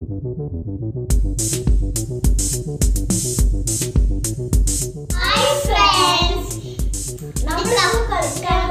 Hi friends,